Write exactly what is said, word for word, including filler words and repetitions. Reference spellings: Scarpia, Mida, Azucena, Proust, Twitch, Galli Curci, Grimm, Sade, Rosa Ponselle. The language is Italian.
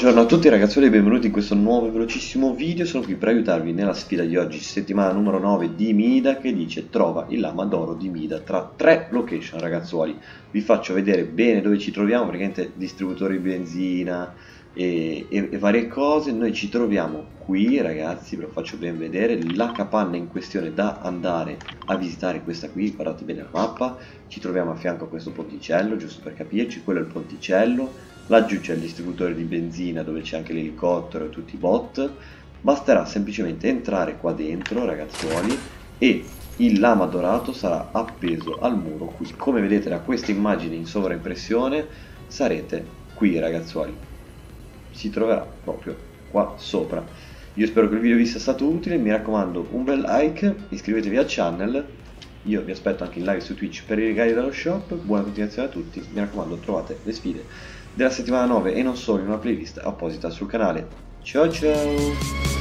Buongiorno a tutti ragazzuoli e benvenuti in questo nuovo e velocissimo video. Sono qui per aiutarvi nella sfida di oggi, settimana numero nove di Mida, che dice trova il lama d'oro di Mida tra tre location. Ragazzuoli, vi faccio vedere bene dove ci troviamo, praticamente distributori di benzina e, e, e varie cose. Noi ci troviamo qui ragazzi, ve lo faccio ben vedere, la capanna in questione da andare a visitare, questa qui, guardate bene la mappa. Ci troviamo a fianco a questo ponticello, giusto per capirci, quello è il ponticello. Laggiù c'è il distributore di benzina dove c'è anche l'elicottero e tutti i bot. Basterà semplicemente entrare qua dentro ragazzuoli e il lama dorato sarà appeso al muro qui. Come vedete da questa immagine in sovraimpressione sarete qui ragazzuoli, si troverà proprio qua sopra. Io spero che il video vi sia stato utile, mi raccomando un bel like, iscrivetevi al channel. Io vi aspetto anche in live su Twitch per i regali dallo shop. Buona continuazione a tutti, mi raccomando trovate le sfide della settimana nove e non solo in una playlist apposita sul canale. Ciao ciao!